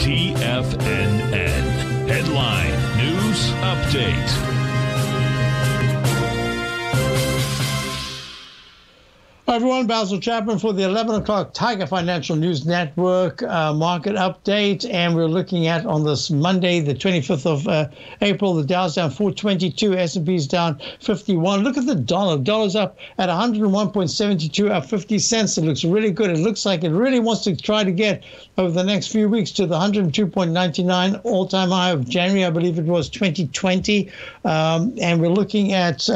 TFNN Headline News Update. Hi, everyone. Basil Chapman for the 11 o'clock Tiger Financial News Network market update. And we're looking at on this Monday, the 25th of April, the Dow's down 422, S&P's down 51. Look at the dollar. Dollar's up at 101.72, up 50 cents. It looks really good. It looks like it really wants to try to get over the next few weeks to the 102.99 all-time high of January, I believe it was 2020. And we're looking at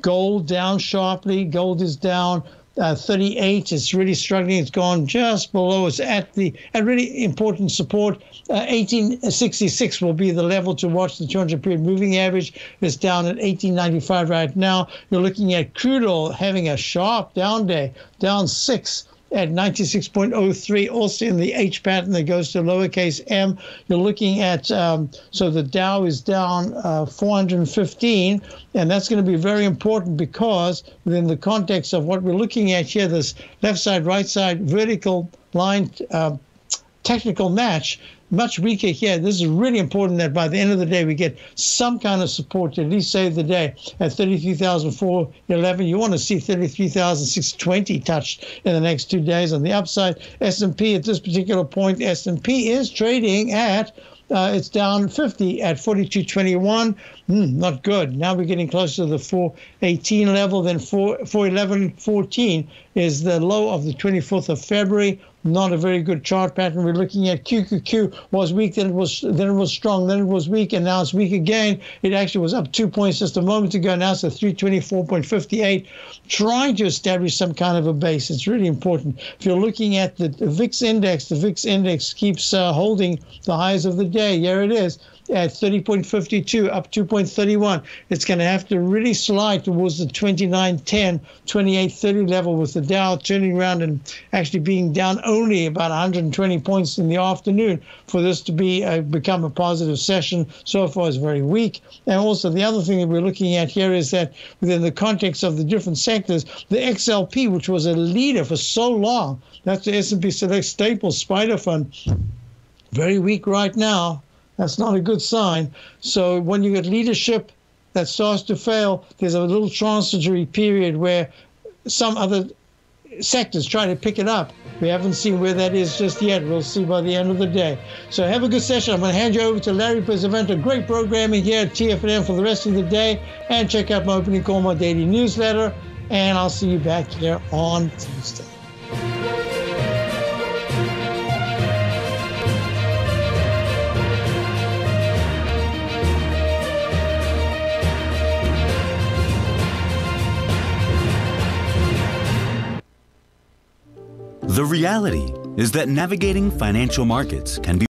gold down sharply. Gold is down 38. It's really struggling. It's gone just below. It's at the really important support. 1866 will be the level to watch. The 200-period moving average is down at 1895 right now. You're looking at crude oil having a sharp down day, down 6 at 96.03, also in the H pattern that goes to lowercase m. You're looking at, so the Dow is down 415, and that's going to be very important because within the context of what we're looking at here, this left side, right side, vertical line technical match, much weaker here. This is really important that by the end of the day, we get some kind of support to at least save the day at 33,411. You want to see 33,620 touched in the next 2 days. On the upside, S&P at this particular point, S&P is trading at, it's down 50 at 42.21. Not good. Now we're getting closer to the 418 level. Then 411.14 is the low of the 24th of February. Not a very good chart pattern. We're looking at QQQ was weak, then it was strong, then it was weak, and now it's weak again. It actually was up 2 points just a moment ago. Now it's at 324.58, trying to establish some kind of a base. It's really important. If you're looking at the VIX index, the VIX index keeps holding the highs of the day. Here it is at 30.52, up 2.31. It's going to have to really slide towards the 29.10, 28.30 level, with the Dow turning around and actually being down only about 120 points in the afternoon for this to be become a positive session. So far, it's very weak. And also, the other thing that we're looking at here is that within the context of the different sectors, the XLP, which was a leader for so long, that's the S&P Select Staples Spider Fund, very weak right now. That's not a good sign. So when you get leadership that starts to fail, there's a little transitory period where some other sectors try to pick it up. We haven't seen where that is just yet. We'll see by the end of the day. So have a good session. I'm going to hand you over to Larry Pesavento. Great programming here at TFNN for the rest of the day. And check out my opening call, my daily newsletter. And I'll see you back here on Tuesday. The reality is that navigating financial markets can be